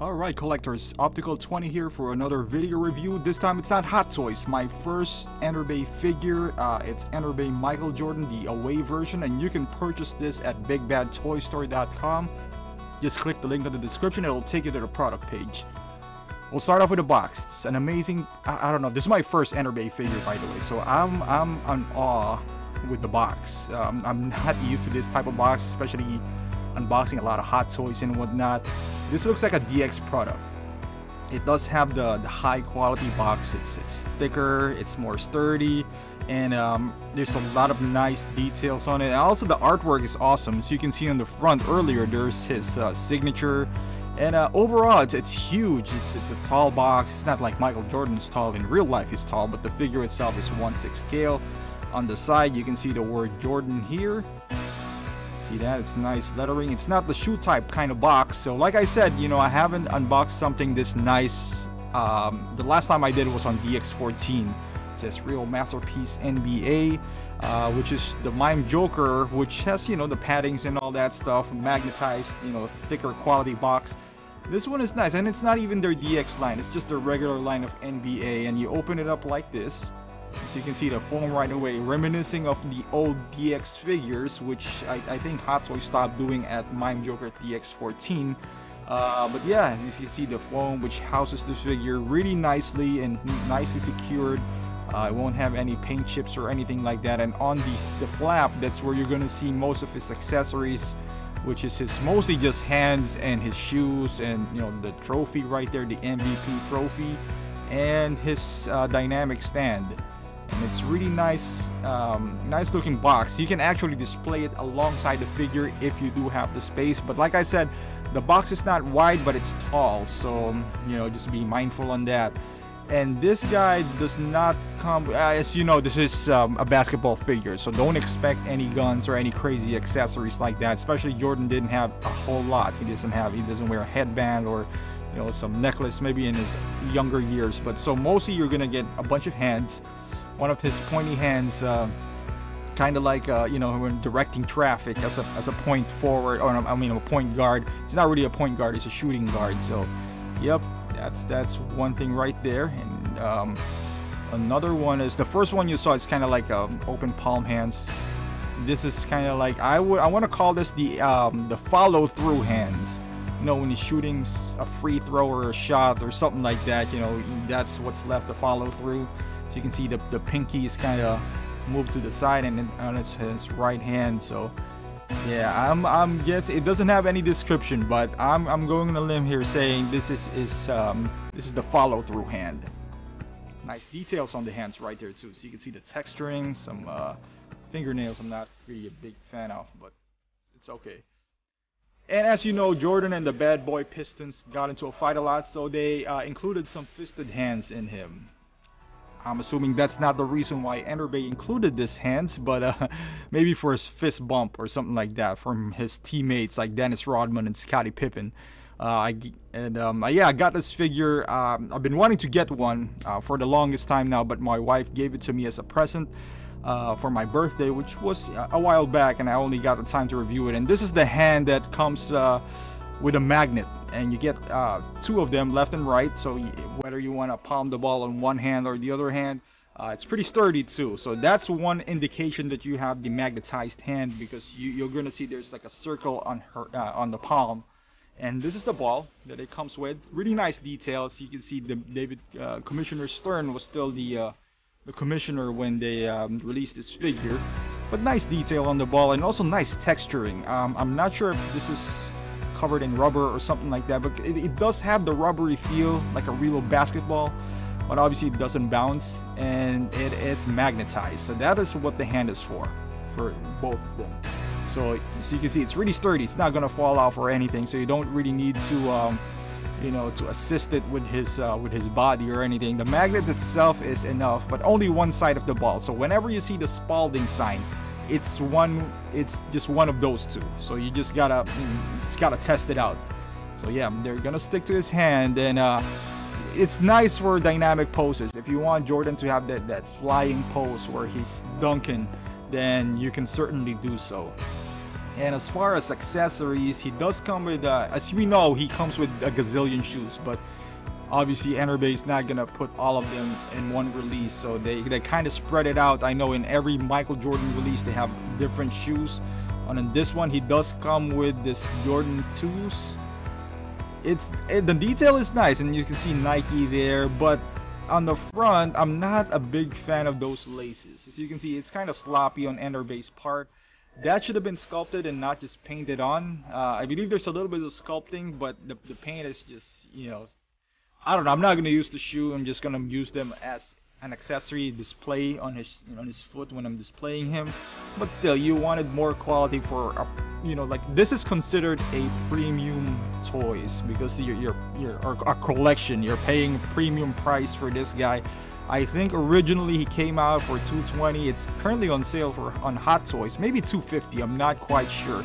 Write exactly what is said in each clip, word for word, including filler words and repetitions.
Alright collectors, optical twenty here for another video review. This time it's not Hot Toys, my first Enterbay figure. Uh, it's Enterbay Michael Jordan, the away version, and you can purchase this at big bad toy store dot com. Just click the link in the description, it'll take you to the product page. We'll start off with a box. It's an amazing, I, I don't know, this is my first Enterbay figure by the way, so I'm, I'm in awe with the box. Um, I'm not used to this type of box, especially unboxing a lot of Hot Toys and whatnot. This looks like a D X product. It does have the, the high quality box. It's it's thicker, it's more sturdy, and um, there's a lot of nice details on it. And also the artwork is awesome. As you can see on the front earlier, there's his uh, signature. And uh, overall, it's, it's huge. It's, it's a tall box. It's not like Michael Jordan's tall. In real life, he's tall, but the figure itself is one sixth scale. On the side, you can see the word Jordan here. See that? It's nice lettering. It's not the shoe type kind of box. So like I said, you know, I haven't unboxed something this nice. Um, the last time I did was on D X fourteen. It says Real Masterpiece N B A, uh, which is the Mime Joker, which has, you know, the paddings and all that stuff, magnetized, you know, thicker quality box. This one is nice, and it's not even their D X line. It's just their regular line of N B A, and you open it up like this. So you can see the foam right away, reminiscing of the old D X figures, which I, I think Hot Toys stopped doing at Mime Joker D X fourteen. Uh, but yeah, you can see the foam which houses this figure really nicely and nicely secured. Uh, it won't have any paint chips or anything like that. And on the, the flap, that's where you're going to see most of his accessories, which is his mostly just hands and his shoes, and you know, the trophy right there, the M V P trophy, and his uh, dynamic stand. And it's really nice, um, nice looking box. You can actually display it alongside the figure if you do have the space. But like I said, the box is not wide, but it's tall. So, you know, just be mindful on that. And this guy does not come, as you know, this is um, a basketball figure. So don't expect any guns or any crazy accessories like that. Especially Jordan didn't have a whole lot. He doesn't have, he doesn't wear a headband or, you know, some necklace maybe in his younger years. But so mostly you're going to get a bunch of hands. One of his pointy hands, uh, kind of like, uh, you know, when directing traffic as a, as a point forward, or I mean a point guard. He's not really a point guard, he's a shooting guard. So, yep, that's that's one thing right there. And um, another one is, the first one you saw, it's kind of like um, open palm hands. This is kind of like, I would I want to call this the, um, the follow-through hands. You know, when you're shooting a free throw or a shot or something like that, you know, that's what's left to follow through. So you can see the, the pinky is kind of moved to the side, and then on its, his right hand. So yeah, I'm I'm guess it doesn't have any description, but I'm I'm going on a limb here saying this is is um this is the follow through hand. Nice details on the hands right there too. So you can see the texturing, some uh, fingernails. I'm not really a big fan of, but it's okay. And as you know, Jordan and the Bad Boy Pistons got into a fight a lot, so they uh, included some fisted hands in him. I'm assuming that's not the reason why Enterbay included this hands, but uh, maybe for his fist bump or something like that from his teammates like Dennis Rodman and Scottie Pippen. Uh, I, and um, yeah, I got this figure. Um, I've been wanting to get one uh, for the longest time now, but my wife gave it to me as a present uh, for my birthday, which was a while back, and I only got the time to review it. And this is the hand that comes uh, with a magnet. And you get uh, two of them left and right, so whether you want to palm the ball on one hand or the other hand, uh, it's pretty sturdy too. So that's one indication that you have the magnetized hand, because you, you're going to see there's like a circle on her uh, on the palm. And this is the ball that it comes with. Really nice details. You can see the David uh, Commissioner Stern was still the uh, the commissioner when they um, released this figure. But nice detail on the ball, and also nice texturing. Um, I'm not sure if this is covered in rubber or something like that, but it, it does have the rubbery feel like a real basketball, but obviously it doesn't bounce, and it is magnetized. So that is what the hand is for, for both of them. So, so you can see it's really sturdy. It's not gonna fall off or anything, so you don't really need to um, you know, to assist it with his uh, with his body or anything. The magnet itself is enough, but only one side of the ball. So whenever you see the Spalding sign, it's one, it's just one of those two. So you just gotta, you just gotta test it out. So yeah, they're gonna stick to his hand, and uh, it's nice for dynamic poses. If you want Jordan to have that, that flying pose where he's dunking, then you can certainly do so. And as far as accessories, he does come with, uh, as we know, he comes with a gazillion shoes, but obviously Enterbay is not gonna put all of them in one release, so they, they kind of spread it out. I know in every Michael Jordan release they have different shoes. And in this one, he does come with this Jordan twos. It's it, the detail is nice, and you can see Nike there, but on the front, I'm not a big fan of those laces. As you can see, it's kind of sloppy on Enterbay's part. That should have been sculpted and not just painted on. Uh, I believe there's a little bit of sculpting, but the, the paint is just, you know, I don't know. I'm not going to use the shoe. I'm just going to use them as an accessory display on his on his foot when I'm displaying him. But still, you wanted more quality for a, you know, like, this is considered a premium toys because you're you're you're a collection. You're paying a premium price for this guy. I think originally he came out for two twenty. It's currently on sale for on Hot Toys, maybe two fifty. I'm not quite sure.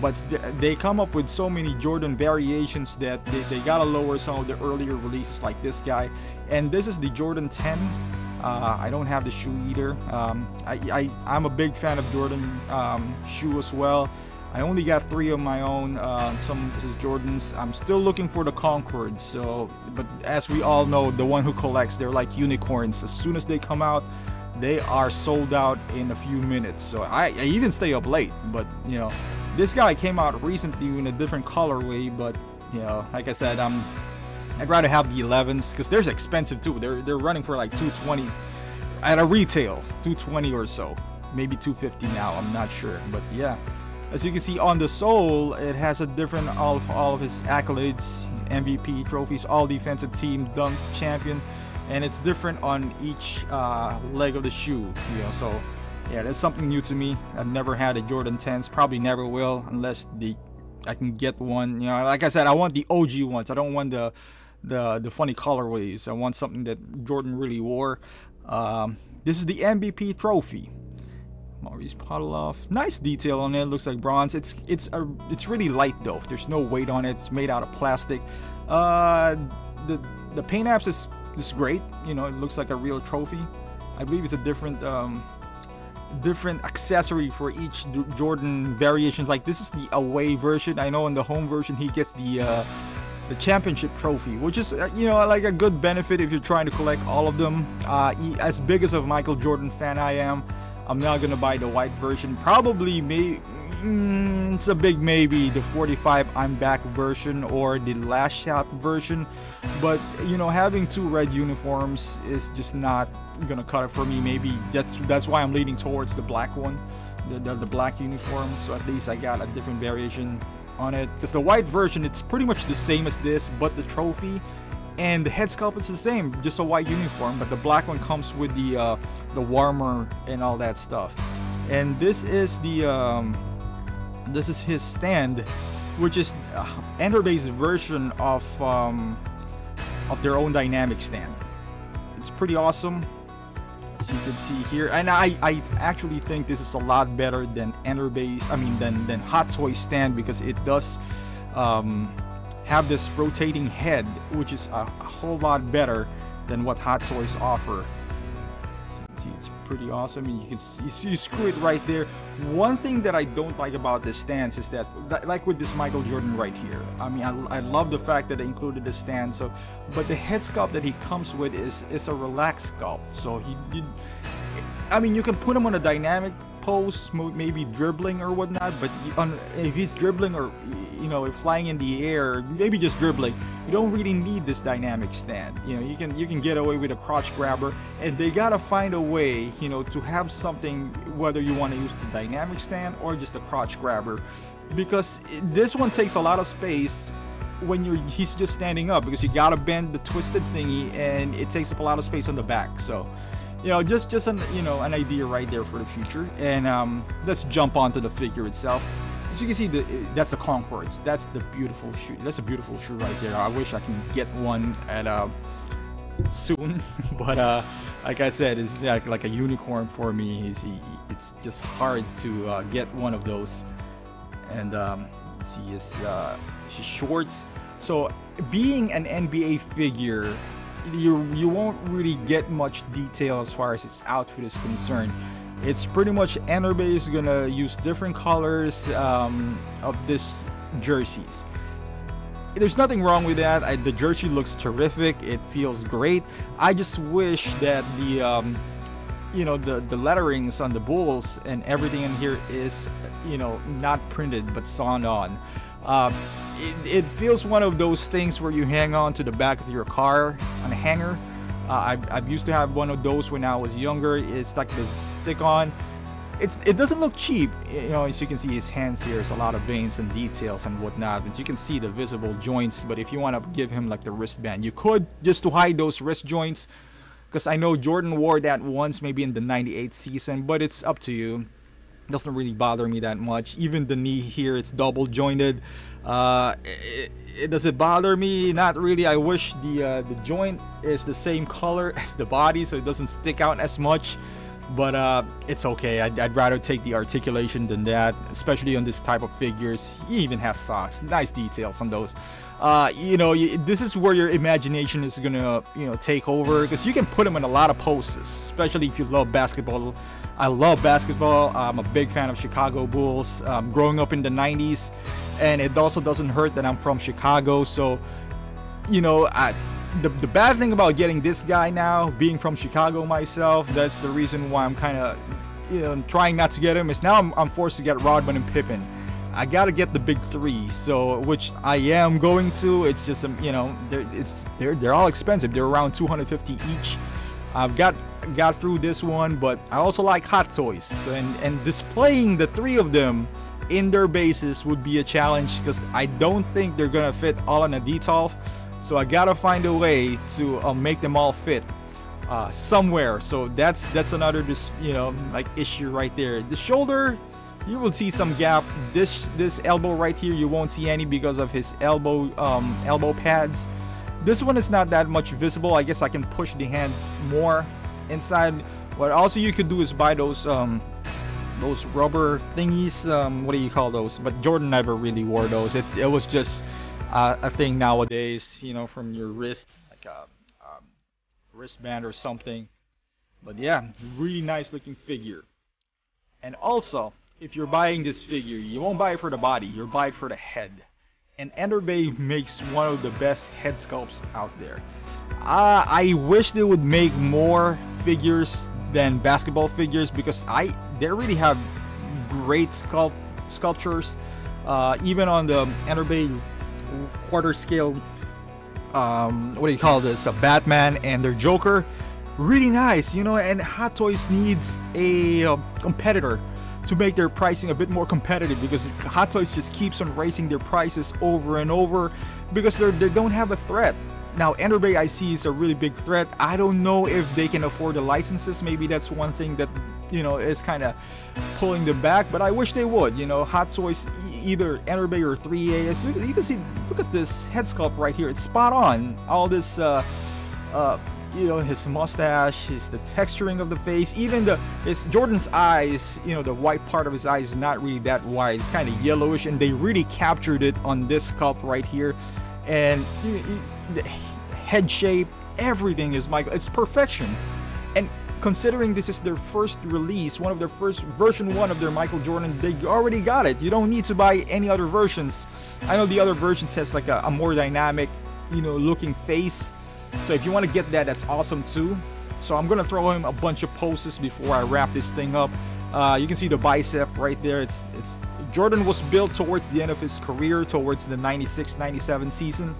But they come up with so many Jordan variations that they, they gotta lower some of the earlier releases like this guy. And this is the Jordan ten. Uh, I don't have the shoe either. Um, I, I, I'm a big fan of Jordan um, shoe as well. I only got three of my own, uh, some this is Jordan's. I'm still looking for the Concord, so, but as we all know, the one who collects, they're like unicorns. As soon as they come out, they are sold out in a few minutes. So I, I even stay up late, but you know, this guy came out recently in a different colorway, but you know, like I said, um, I'd rather have the elevens because they're expensive too. They're they're running for like two twenty at a retail, two twenty or so, maybe two fifty now. I'm not sure, but yeah, as you can see on the sole, it has a different all of, all of his accolades, M V P trophies, all defensive team, dunk champion, and it's different on each uh, leg of the shoe. You know, so. Yeah, that's something new to me. I've never had a Jordan tens, probably never will unless the I can get one. You know, like I said, I want the O G ones. I don't want the the the funny colorways. I want something that Jordan really wore. Um, this is the M V P trophy. Maurice Podoloff. Nice detail on it. Looks like bronze. It's it's a, it's really light though. There's no weight on it. It's made out of plastic. Uh, the the paint apps is is great. You know, it looks like a real trophy. I believe it's a different. Um, different accessory for each Jordan variation. Like this is the away version. I know in the home version he gets the uh, the championship trophy, which is, you know, like a good benefit if you're trying to collect all of them. Uh, as big as a Michael Jordan fan I am, I'm not gonna buy the white version. Probably may mm, it's a big maybe the forty-five I'm back version or the last shot version, but you know, having two red uniforms is just not gonna cut it for me. Maybe that's that's why I'm leaning towards the black one, the, the, the black uniform, so at least I got a different variation on it, because the white version, it's pretty much the same as this, but the trophy and the head sculpt is the same, just a white uniform, but the black one comes with the uh, the warmer and all that stuff. And this is the um, this is his stand, which is uh, Enterbay's version of um, of their own dynamic stand. It's pretty awesome, as you can see here, and I, I actually think this is a lot better than Enterbay's, I mean than, than Hot Toys stand, because it does um, have this rotating head, which is a, a whole lot better than what Hot Toys offer. See, it's pretty awesome, and you can see, you screw it right there. One thing that I don't like about this stance is that, like with this Michael Jordan right here, I mean, I, I love the fact that they included the stance, so, but the head sculpt that he comes with is, is a relaxed sculpt. So he, he, I mean, you can put him on a dynamic pose, maybe dribbling or whatnot, but on, if he's dribbling or, you know, flying in the air, maybe just dribbling, you don't really need this dynamic stand. You know, you can you can get away with a crotch grabber, and they gotta find a way, you know, to have something, whether you want to use the dynamic stand or just a crotch grabber, because this one takes a lot of space when you're he's just standing up, because you gotta bend the twisted thingy, and it takes up a lot of space on the back. So, you know, just just an you know an idea right there for the future. And um, let's jump onto the figure itself. As you can see, the that's the Concords. That's the beautiful shoe. That's a beautiful shoe right there. I wish I can get one at uh, soon, but uh, like I said, it's like, like a unicorn for me. It's, it's just hard to uh, get one of those. And um, see, his uh, his shorts. So being an N B A figure, you you won't really get much detail as far as its outfit is concerned. It's pretty much Enterbay is gonna use different colors um, of this jerseys. There's nothing wrong with that. I, the jersey looks terrific. It feels great. I just wish that the um, you know the the letterings on the Bulls and everything in here is you know not printed but sewn on. Uh, it, it feels one of those things where you hang on to the back of your car on a hanger. Uh, I, I used to have one of those when I was younger. It's like this stick-on. It's, it doesn't look cheap, you know, as you can see his hands here, there's a lot of veins and details and whatnot, but you can see the visible joints. But if you want to give him like the wristband, you could, just to hide those wrist joints, because I know Jordan wore that once, maybe in the ninety-eight season, but it's up to you. It doesn't really bother me that much. Even the knee here, it's double jointed. Uh, it, it, does it bother me? Not really. I wish the, uh, the joint is the same color as the body, so it doesn't stick out as much. But uh, it's okay. I'd, I'd rather take the articulation than that, especially on this type of figures. He even has socks. Nice details on those. Uh, you know, you, this is where your imagination is gonna, you know, take over, because you can put him in a lot of poses, especially if you love basketball. I love basketball. I'm a big fan of Chicago Bulls. Um, growing up in the nineties, and it also doesn't hurt that I'm from Chicago. So, you know, I. The, the bad thing about getting this guy now, being from Chicago myself, that's the reason why I'm kind of, you know, trying not to get him, is now I'm, I'm forced to get Rodman and Pippen. I gotta get the big three, so, which I am going to. It's just, you know, they're, it's, they're, they're all expensive. They're around two hundred fifty each. I've got got through this one, but I also like Hot Toys, and, and displaying the three of them in their bases would be a challenge, because I don't think they're gonna fit all in a Detolf. So I gotta find a way to uh, make them all fit uh, somewhere. So that's that's another just you know like issue right there. The shoulder, you will see some gap. This this elbow right here, you won't see any because of his elbow um, elbow pads. This one is not that much visible. I guess I can push the hand more inside. What also you could do is buy those um, those rubber thingies. Um, what do you call those? But Jordan never really wore those. It, it was just. Uh, a thing nowadays, you know, from your wrist, like a, a wristband or something. But yeah, really nice looking figure. And also, if you're buying this figure, you won't buy it for the body, you'll buy it for the head. And Enterbay makes one of the best head sculpts out there. Uh, I wish they would make more figures than basketball figures, because I they really have great sculpt sculptures. Uh, even on the Enterbay quarter scale, um, what do you call this, a Batman and their Joker, really nice, you know. And Hot Toys needs a uh, competitor to make their pricing a bit more competitive, because Hot Toys just keeps on raising their prices over and over, because they they don't have a threat. Now Enterbay, I see, is a really big threat. I don't know if they can afford the licenses. Maybe that's one thing that, you know, is kind of pulling them back, but I wish they would. You know, Hot Toys, either Enterbay or three A S, you, you can see, look at this head sculpt right here. It's spot on. All this, uh, uh, you know, his mustache, his, the texturing of the face, even the, it's Jordan's eyes, you know, the white part of his eyes is not really that wide. It's kind of yellowish, and they really captured it on this sculpt right here. And you, you, the head shape, everything is Michael. It's perfection. And considering this is their first release, one of their first version one of their Michael Jordan, they already got it. You don't need to buy any other versions. I know the other versions has like a, a more dynamic, you know, looking face. So if you want to get that, that's awesome too. So I'm gonna throw him a bunch of poses before I wrap this thing up. Uh, you can see the bicep right there. It's it's Jordan was built towards the end of his career, towards the ninety-six ninety-seven season.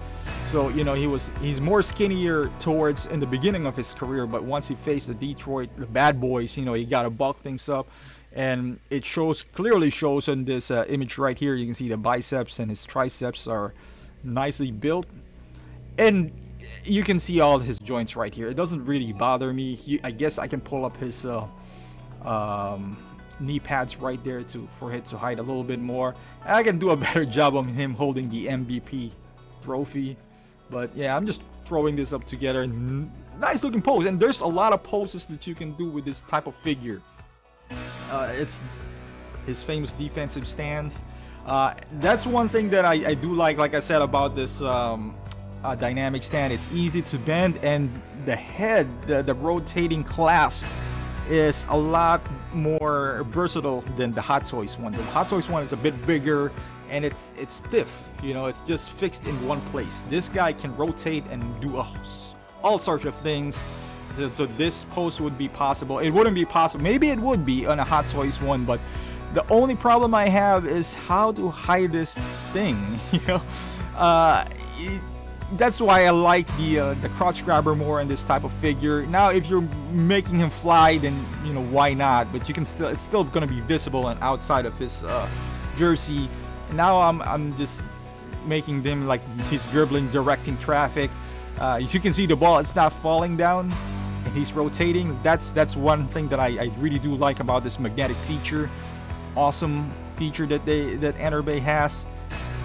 So, you know, he was he's more skinnier towards in the beginning of his career, but once he faced the Detroit, the bad boys, you know, he got to bulk things up. And it shows, clearly shows in this uh, image right here. You can see the biceps and his triceps are nicely built. And you can see all his joints right here. It doesn't really bother me. He, I guess I can pull up his uh, um, knee pads right there to for it to hide a little bit more. And I can do a better job on him holding the M V P trophy. But yeah, I'm just throwing this up together. Nice looking pose, and there's a lot of poses that you can do with this type of figure. Uh, it's his famous defensive stance. Uh, that's one thing that I, I do like, like I said, about this um, uh, dynamic stand. It's easy to bend, and the head, the, the rotating clasp is a lot more versatile than the Hot Toys one. The Hot Toys one is a bit bigger and it's it's stiff, you know, it's just fixed in one place. This guy can rotate and do a, all sorts of things, so, so this pose would be possible. It wouldn't be possible, maybe it would be on a Hot Toys one, but the only problem I have is how to hide this thing, you know. Uh, it, that's why I like the uh, the crotch grabber more in this type of figure. Now if you're making him fly, then you know why not, but you can still, it's still going to be visible and outside of his uh, jersey. Now I'm, I'm just making them like he's dribbling, directing traffic. Uh, as you can see the ball, it's not falling down and he's rotating. That's that's one thing that I, I really do like about this magnetic feature. Awesome feature that they that Enterbay has.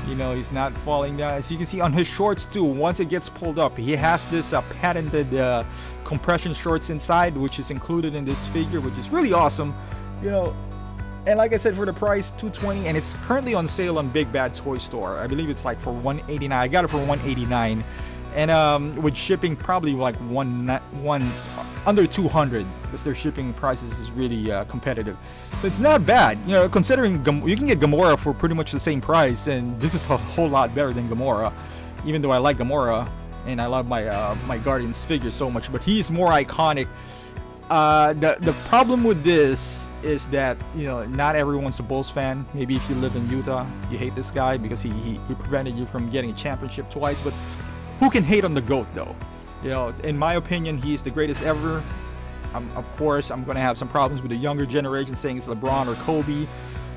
You know, he's not falling down. As you can see on his shorts too, once it gets pulled up, he has this uh, patented uh, compression shorts inside, which is included in this figure, which is really awesome, you know. And like I said, for the price, two hundred twenty dollars, and it's currently on sale on Big Bad Toy Store. I believe it's like for one eighty-nine. I got it for one eighty-nine, and um, with shipping probably like one one under two hundred, because their shipping prices is really uh, competitive. So it's not bad, you know, considering Gam you can get Gamora for pretty much the same price, and this is a whole lot better than Gamora, even though I like Gamora and I love my uh, my Guardians figure so much, but he's more iconic. Uh, the the problem with this is that, you know, not everyone's a Bulls fan. Maybe if you live in Utah, you hate this guy because he, he, he prevented you from getting a championship twice, but who can hate on the GOAT though? You know, in my opinion, he's the greatest ever. I'm, of course, I'm going to have some problems with the younger generation saying it's LeBron or Kobe,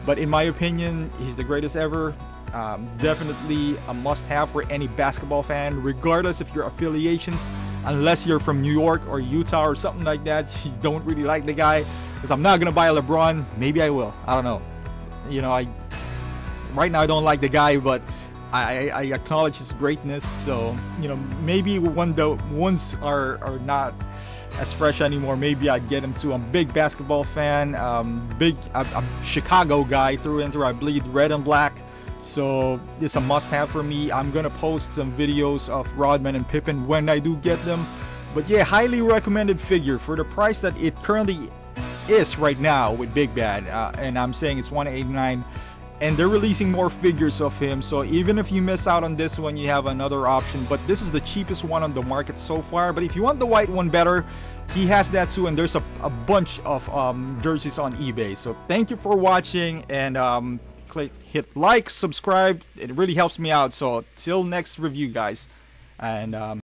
but in my opinion, he's the greatest ever. Um, definitely a must-have for any basketball fan, regardless of your affiliations, unless you're from New York or Utah or something like that. You don't really like the guy, because I'm not going to buy a LeBron. Maybe I will. I don't know. You know, I right now I don't like the guy, but I, I acknowledge his greatness. So, you know, maybe when the ones are, are not as fresh anymore, maybe I'd get him too. I'm a big basketball fan, um, big I'm, I'm Chicago guy through and through. I bleed red and black, so it's a must-have for me. I'm gonna post some videos of Rodman and Pippen when I do get them. But yeah, highly recommended figure for the price that it currently is right now with Big Bad, uh, and I'm saying it's one eighty-nine. And they're releasing more figures of him, so even if you miss out on this one, you have another option. But this is the cheapest one on the market so far. But if you want the white one better, he has that too, and there's a, a bunch of um, jerseys on eBay. So thank you for watching, and um, click, hit like, subscribe. It really helps me out. So till next review, guys, and um,